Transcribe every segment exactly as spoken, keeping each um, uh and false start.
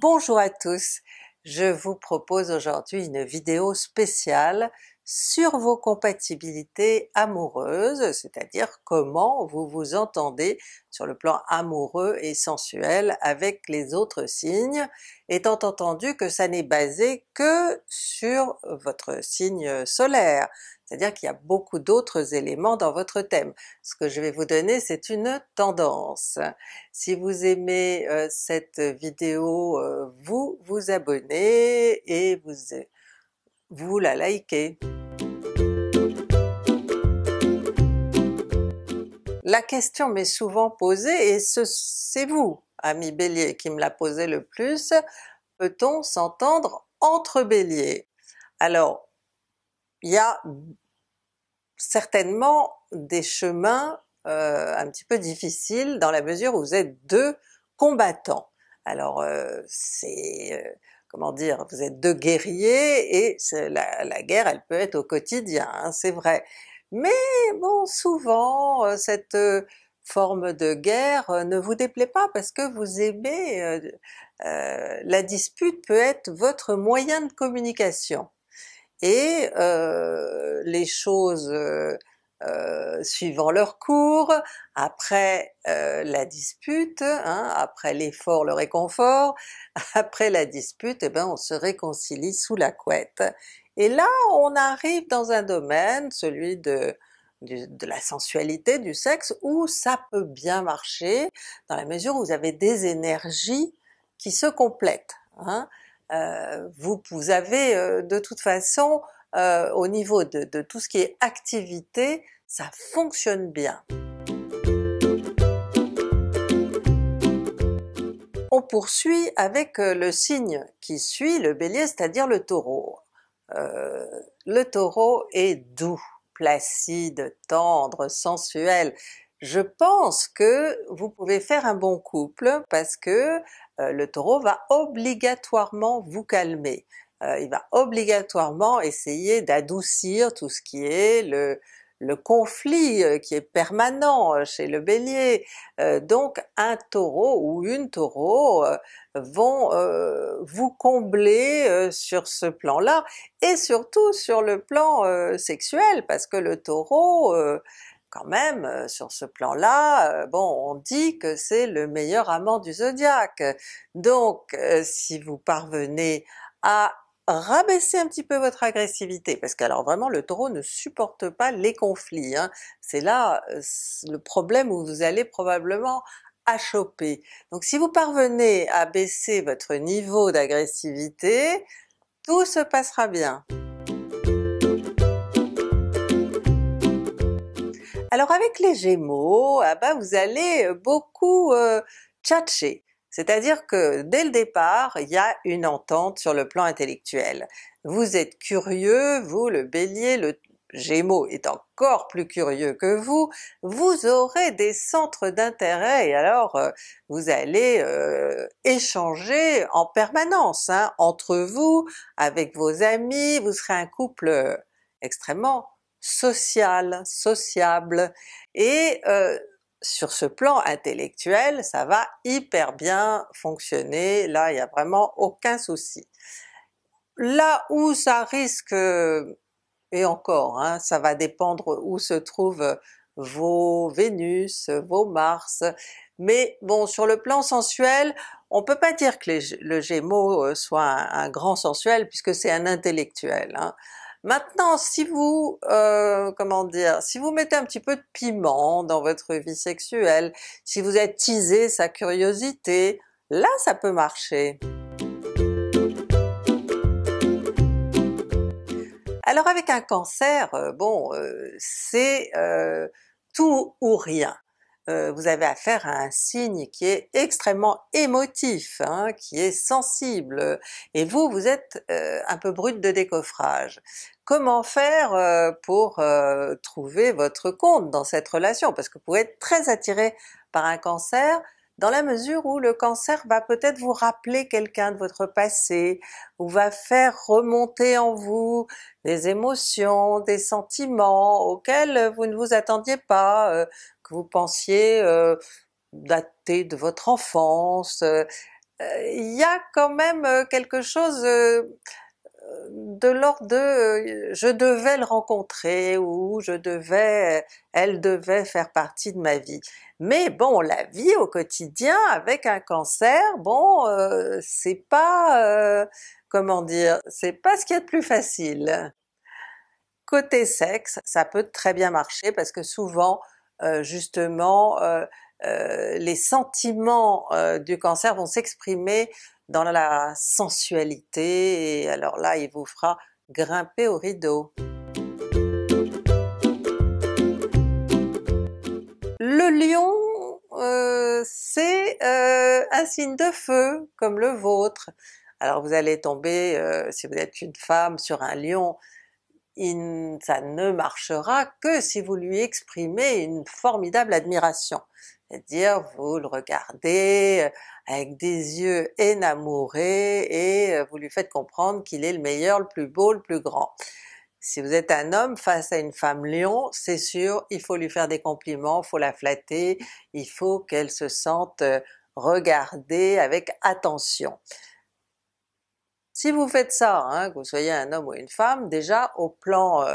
Bonjour à tous, je vous propose aujourd'hui une vidéo spéciale sur vos compatibilités amoureuses, c'est-à-dire comment vous vous entendez sur le plan amoureux et sensuel avec les autres signes, étant entendu que ça n'est basé que sur votre signe solaire, c'est-à-dire qu'il y a beaucoup d'autres éléments dans votre thème. Ce que je vais vous donner, c'est une tendance. Si vous aimez euh, cette vidéo, euh, vous vous abonnez et vous, vous la likez. La question m'est souvent posée, et c'est ce, vous, ami Bélier, qui me la posez le plus: peut-on s'entendre entre Béliers? Alors, il y a certainement des chemins euh, un petit peu difficiles dans la mesure où vous êtes deux combattants. Alors euh, c'est... Euh, comment dire, vous êtes deux guerriers et la, la guerre elle peut être au quotidien, hein, c'est vrai. Mais bon, souvent euh, cette euh, forme de guerre euh, ne vous déplaît pas parce que vous aimez... Euh, euh, la dispute peut être votre moyen de communication. Et euh, les choses euh, euh, suivant leur cours, après euh, la dispute, hein, après l'effort, le réconfort, après la dispute, eh ben on se réconcilie sous la couette. Et là on arrive dans un domaine, celui de, de, de la sensualité, du sexe, où ça peut bien marcher, dans la mesure où vous avez des énergies qui se complètent, hein. Euh, vous, vous avez euh, de toute façon, euh, au niveau de, de tout ce qui est activité, ça fonctionne bien. On poursuit avec euh, le signe qui suit le Bélier, c'est-à-dire le Taureau. Euh, le Taureau est doux, placide, tendre, sensuel. Je pense que vous pouvez faire un bon couple parce que euh, le Taureau va obligatoirement vous calmer. Euh, il va obligatoirement essayer d'adoucir tout ce qui est le, le conflit qui est permanent chez le Bélier. Euh, donc un Taureau ou une Taureau euh, vont euh, vous combler euh, sur ce plan-là, et surtout sur le plan euh, sexuel, parce que le Taureau... Euh, quand même, sur ce plan-là, bon, on dit que c'est le meilleur amant du zodiaque. Donc si vous parvenez à rabaisser un petit peu votre agressivité, parce que alors vraiment le Taureau ne supporte pas les conflits, hein, c'est là le problème où vous allez probablement achoper. Donc si vous parvenez à baisser votre niveau d'agressivité, tout se passera bien. Alors avec les Gémeaux, ah ben vous allez beaucoup euh, tchatcher, c'est-à-dire que dès le départ il y a une entente sur le plan intellectuel. Vous êtes curieux, vous le Bélier, le Gémeaux est encore plus curieux que vous, vous aurez des centres d'intérêt et alors euh, vous allez euh, échanger en permanence, hein, entre vous, avec vos amis, vous serez un couple extrêmement social, sociable, et euh, sur ce plan intellectuel ça va hyper bien fonctionner, là il n'y a vraiment aucun souci. Là où ça risque, et encore, hein, ça va dépendre où se trouvent vos Vénus, vos Mars, mais bon, sur le plan sensuel, on peut pas dire que les, le Gémeaux soit un, un grand sensuel puisque c'est un intellectuel, hein. Maintenant si vous, euh, comment dire, si vous mettez un petit peu de piment dans votre vie sexuelle, si vous attisez sa curiosité, là ça peut marcher. Alors avec un Cancer, bon, euh, c'est euh, tout ou rien. Euh, vous avez affaire à un signe qui est extrêmement émotif, hein, qui est sensible, et vous, vous êtes euh, un peu brute de décoffrage. Comment faire euh, pour euh, trouver votre compte dans cette relation? Parce que vous pouvez être très attiré par un Cancer, dans la mesure où le Cancer va peut-être vous rappeler quelqu'un de votre passé, ou va faire remonter en vous des émotions, des sentiments auxquels vous ne vous attendiez pas, euh, que vous pensiez euh, dater de votre enfance. Euh, il y a quand même quelque chose de l'ordre de je devais le rencontrer, ou je devais, elle devait faire partie de ma vie. Mais bon, la vie au quotidien avec un cancer, bon, euh, c'est pas, euh, comment dire, c'est pas ce qu'il y a de plus facile. Côté sexe, ça peut très bien marcher parce que souvent, euh, justement, euh, euh, les sentiments euh, du cancer vont s'exprimer dans la sensualité, et alors là il vous fera grimper au rideau. Le lion, euh, c'est euh, un signe de feu comme le vôtre. Alors vous allez tomber, euh, si vous êtes une femme, sur un lion, il, ça ne marchera que si vous lui exprimez une formidable admiration. C'est-à-dire vous le regardez avec des yeux énamourés et vous lui faites comprendre qu'il est le meilleur, le plus beau, le plus grand. Si vous êtes un homme face à une femme lion, c'est sûr, il faut lui faire des compliments, il faut la flatter, il faut qu'elle se sente regardée avec attention. Si vous faites ça, hein, que vous soyez un homme ou une femme, déjà au plan euh,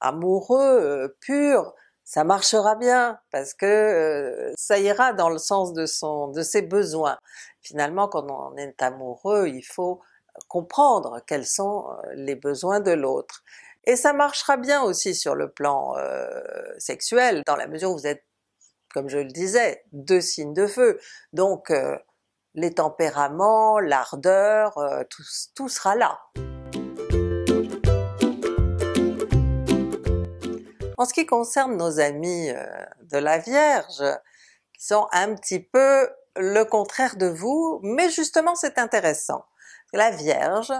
amoureux euh, pur, ça marchera bien parce que euh, ça ira dans le sens de son, de ses besoins. Finalement, quand on est amoureux, il faut comprendre quels sont les besoins de l'autre. Et ça marchera bien aussi sur le plan euh, sexuel, dans la mesure où vous êtes, comme je le disais, deux signes de feu. Donc euh, les tempéraments, l'ardeur, euh, tout, tout sera là. En ce qui concerne nos amis de la Vierge, qui sont un petit peu le contraire de vous, mais justement c'est intéressant. La Vierge,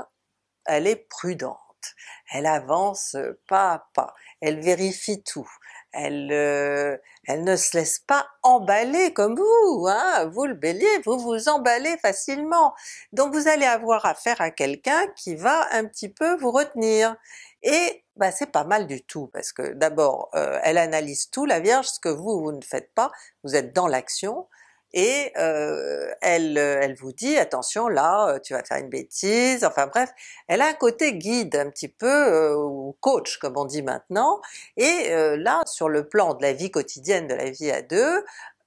elle est prudente, elle avance pas à pas, elle vérifie tout, elle, euh, elle ne se laisse pas emballer comme vous, hein? Vous le Bélier, vous vous emballez facilement, donc vous allez avoir affaire à quelqu'un qui va un petit peu vous retenir. Et ben c'est pas mal du tout, parce que d'abord euh, elle analyse tout, la Vierge, ce que vous, vous ne faites pas, vous êtes dans l'action, et euh, elle, elle vous dit attention là, tu vas faire une bêtise, enfin bref, elle a un côté guide un petit peu, euh, ou coach comme on dit maintenant, et euh, là sur le plan de la vie quotidienne, de la vie à deux,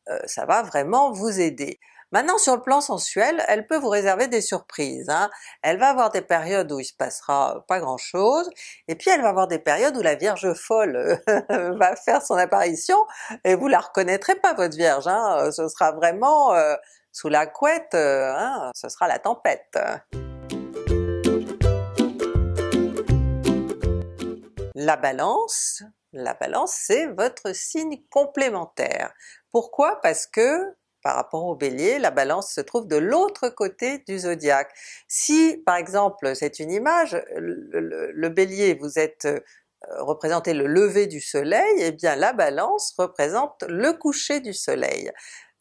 euh, ça va vraiment vous aider. Maintenant sur le plan sensuel, elle peut vous réserver des surprises, hein. Elle va avoir des périodes où il se passera pas grand chose, et puis elle va avoir des périodes où la Vierge folle va faire son apparition, et vous la reconnaîtrez pas votre Vierge, hein. Ce sera vraiment euh, sous la couette, euh, hein, ce sera la tempête. La Balance, la Balance c'est votre signe complémentaire. Pourquoi? Parce que par rapport au Bélier, la Balance se trouve de l'autre côté du zodiaque. Si par exemple c'est une image, le, le, le Bélier vous êtes euh, représenté le lever du soleil, et eh bien la Balance représente le coucher du soleil.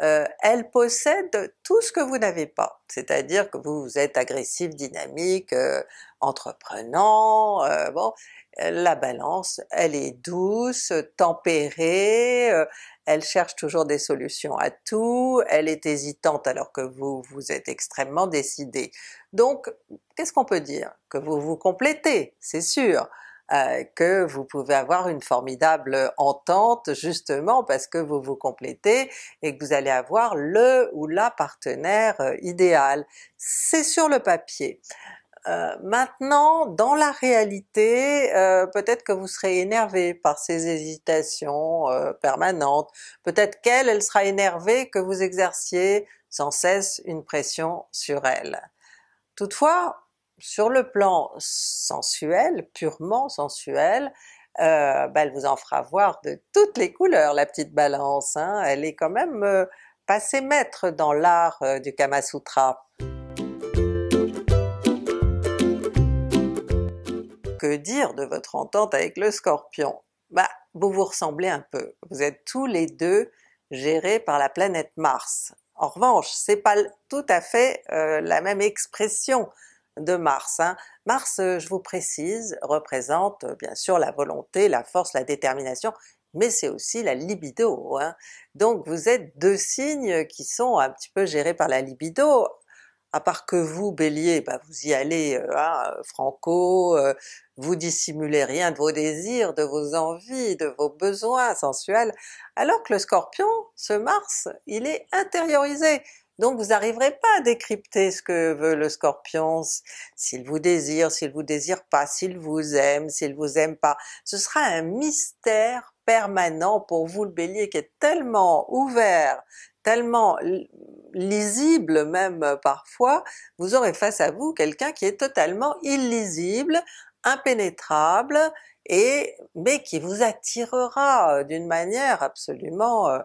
Euh, elle possède tout ce que vous n'avez pas, c'est-à-dire que vous, vous êtes agressif, dynamique, euh, entreprenant, euh, bon, la Balance elle est douce, tempérée, euh, elle cherche toujours des solutions à tout, elle est hésitante alors que vous, vous êtes extrêmement décidé. Donc qu'est-ce qu'on peut dire? Que vous vous complétez, c'est sûr, euh, que vous pouvez avoir une formidable entente justement parce que vous vous complétez et que vous allez avoir le ou la partenaire euh, idéal. C'est sur le papier. Euh, maintenant, dans la réalité, euh, peut-être que vous serez énervé par ces hésitations euh, permanentes, peut-être qu'elle, elle sera énervée que vous exerciez sans cesse une pression sur elle. Toutefois, sur le plan sensuel, purement sensuel, euh, ben elle vous en fera voir de toutes les couleurs, la petite Balance, hein. Elle est quand même euh, passée maître dans l'art euh, du Kama Sutra. Que dire de votre entente avec le Scorpion? Bah, vous vous ressemblez un peu, vous êtes tous les deux gérés par la planète Mars. En revanche, c'est pas tout à fait euh, la même expression de Mars, hein. Mars, je vous précise, représente bien sûr la volonté, la force, la détermination, mais c'est aussi la libido, hein. Donc vous êtes deux signes qui sont un petit peu gérés par la libido, à part que vous, Bélier, bah vous y allez euh, hein, franco, euh, vous dissimulez rien de vos désirs, de vos envies, de vos besoins sensuels, alors que le Scorpion, ce Mars, il est intériorisé, donc vous n'arriverez pas à décrypter ce que veut le Scorpion, s'il vous désire, s'il vous désire pas, s'il vous aime, s'il vous aime pas, ce sera un mystère permanent pour vous, le Bélier, qui est tellement ouvert, tellement lisible même parfois, vous aurez face à vous quelqu'un qui est totalement illisible, impénétrable, et mais qui vous attirera d'une manière absolument euh,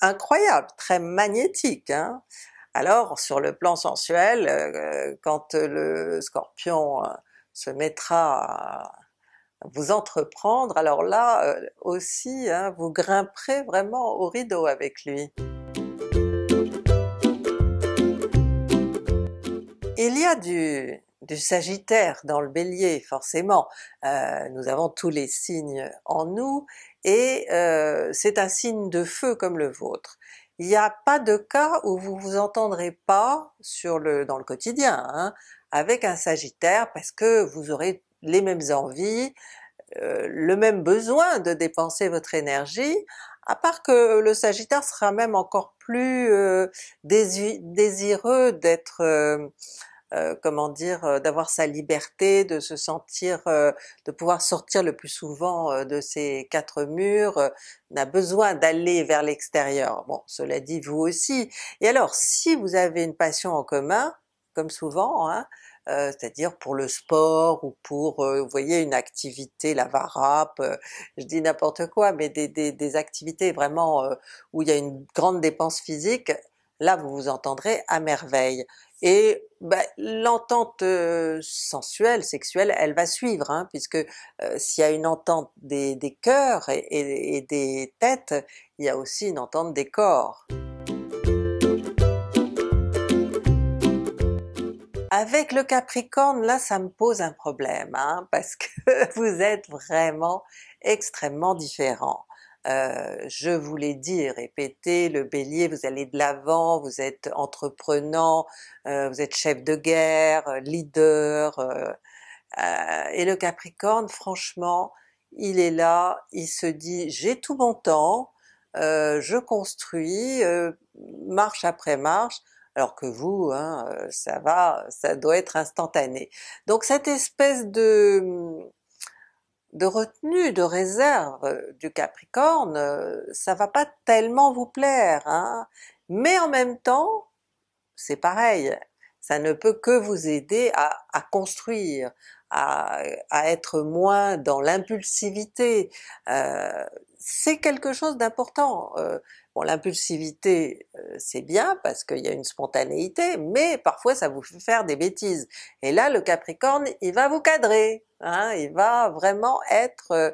incroyable, très magnétique. Hein. Alors sur le plan sensuel, euh, quand le Scorpion euh, se mettra à vous entreprendre, alors là euh, aussi hein, vous grimperez vraiment au rideau avec lui. Il y a du, du Sagittaire dans le Bélier, forcément. Euh, nous avons tous les signes en nous, et euh, c'est un signe de feu comme le vôtre. Il n'y a pas de cas où vous vous entendrez pas sur le, dans le quotidien hein, avec un Sagittaire, parce que vous aurez les mêmes envies, euh, le même besoin de dépenser votre énergie, à part que le Sagittaire sera même encore plus euh, désireux d'être, euh, euh, comment dire, d'avoir sa liberté, de se sentir, euh, de pouvoir sortir le plus souvent euh, de ses quatre murs, euh, n'a besoin d'aller vers l'extérieur. Bon, cela dit, vous aussi. Et alors, si vous avez une passion en commun, comme souvent, hein, Euh, c'est-à-dire pour le sport ou pour, euh, vous voyez, une activité, la varap, euh, je dis n'importe quoi, mais des, des, des activités vraiment euh, où il y a une grande dépense physique, là vous vous entendrez à merveille. Et ben, l'entente euh, sensuelle, sexuelle, elle va suivre, hein, puisque euh, s'il y a une entente des, des cœurs et, et, et des têtes, il y a aussi une entente des corps. Avec le Capricorne, là ça me pose un problème, hein, parce que vous êtes vraiment extrêmement différents. Euh, je vous l'ai dit, répétez, le Bélier, vous allez de l'avant, vous êtes entreprenant, euh, vous êtes chef de guerre, leader, euh, euh, et le Capricorne, franchement, il est là, il se dit j'ai tout mon temps, euh, je construis, euh, marche après marche, alors que vous, hein, ça va, ça doit être instantané. Donc cette espèce de, de retenue, de réserve du Capricorne, ça va pas tellement vous plaire, hein, mais en même temps, c'est pareil, ça ne peut que vous aider à, à construire, à, à être moins dans l'impulsivité, euh, c'est quelque chose d'important. Euh, bon, l'impulsivité euh, c'est bien parce qu'il y a une spontanéité, mais parfois ça vous fait faire des bêtises. Et là le Capricorne, il va vous cadrer, hein, il va vraiment être euh,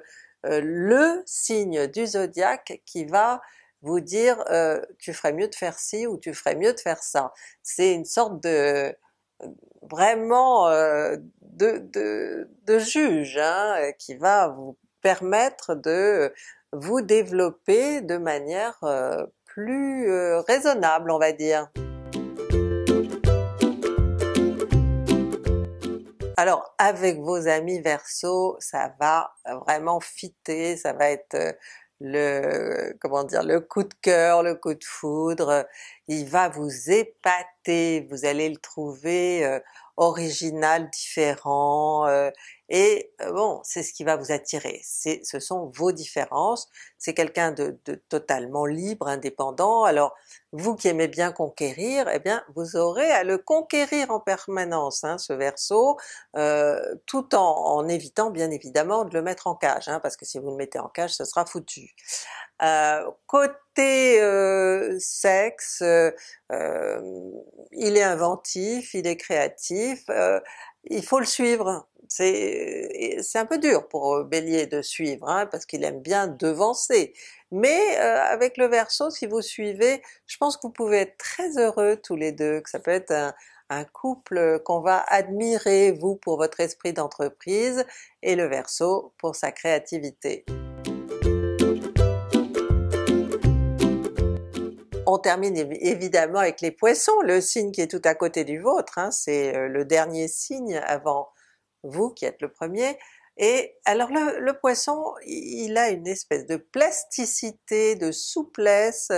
euh, le signe du zodiaque qui va vous dire euh, tu ferais mieux de faire ci ou tu ferais mieux de faire ça. C'est une sorte de vraiment euh, de, de, de juge hein, qui va vous permettre de vous développer de manière euh, plus euh, raisonnable, on va dire. Alors avec vos amis Verseau, ça va vraiment fitter, ça va être euh, le, comment dire, le coup de cœur, le coup de foudre, il va vous épater, vous allez le trouver euh, original, différent, euh, et bon, c'est ce qui va vous attirer, ce sont vos différences, c'est quelqu'un de, de totalement libre, indépendant, alors vous qui aimez bien conquérir, eh bien vous aurez à le conquérir en permanence, hein, ce Verseau, euh, tout en, en évitant bien évidemment de le mettre en cage, hein, parce que si vous le mettez en cage, ce sera foutu. Euh, côté euh, sexe, euh, il est inventif, il est créatif, euh, il faut le suivre. C'est un peu dur pour Bélier de suivre, hein, parce qu'il aime bien devancer, mais euh, avec le Verseau, si vous suivez, je pense que vous pouvez être très heureux tous les deux, que ça peut être un, un couple qu'on va admirer, vous pour votre esprit d'entreprise et le Verseau pour sa créativité. On termine évidemment avec les Poissons, le signe qui est tout à côté du vôtre, hein, c'est le dernier signe avant vous qui êtes le premier. Et alors le, le Poisson, il a une espèce de plasticité, de souplesse,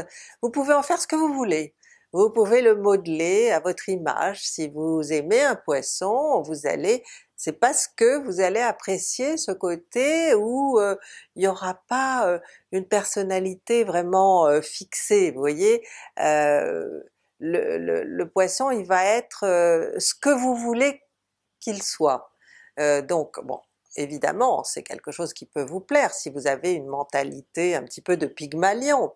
vous pouvez en faire ce que vous voulez. Vous pouvez le modeler à votre image, si vous aimez un Poisson, vous allez, c'est parce que vous allez apprécier ce côté où euh, il n'y aura pas euh, une personnalité vraiment euh, fixée, vous voyez, euh, le, le, le Poisson il va être euh, ce que vous voulez qu'il soit, euh, donc bon, évidemment c'est quelque chose qui peut vous plaire si vous avez une mentalité un petit peu de Pygmalion,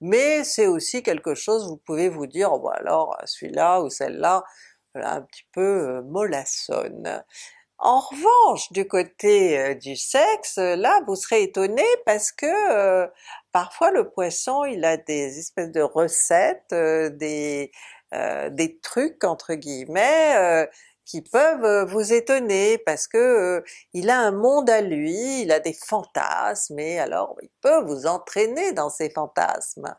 mais c'est aussi quelque chose, vous pouvez vous dire, oh, bon alors celui-là ou celle-là, voilà, un petit peu euh, mollassonne. En revanche, du côté euh, du sexe, là vous serez étonné parce que euh, parfois le Poisson il a des espèces de recettes, euh, des, euh, des trucs entre guillemets, euh, qui peuvent vous étonner parce que euh, il a un monde à lui, il a des fantasmes et alors il peut vous entraîner dans ces fantasmes.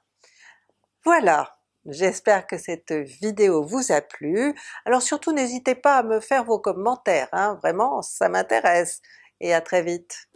Voilà, j'espère que cette vidéo vous a plu, alors surtout n'hésitez pas à me faire vos commentaires, hein, vraiment ça m'intéresse, et à très vite!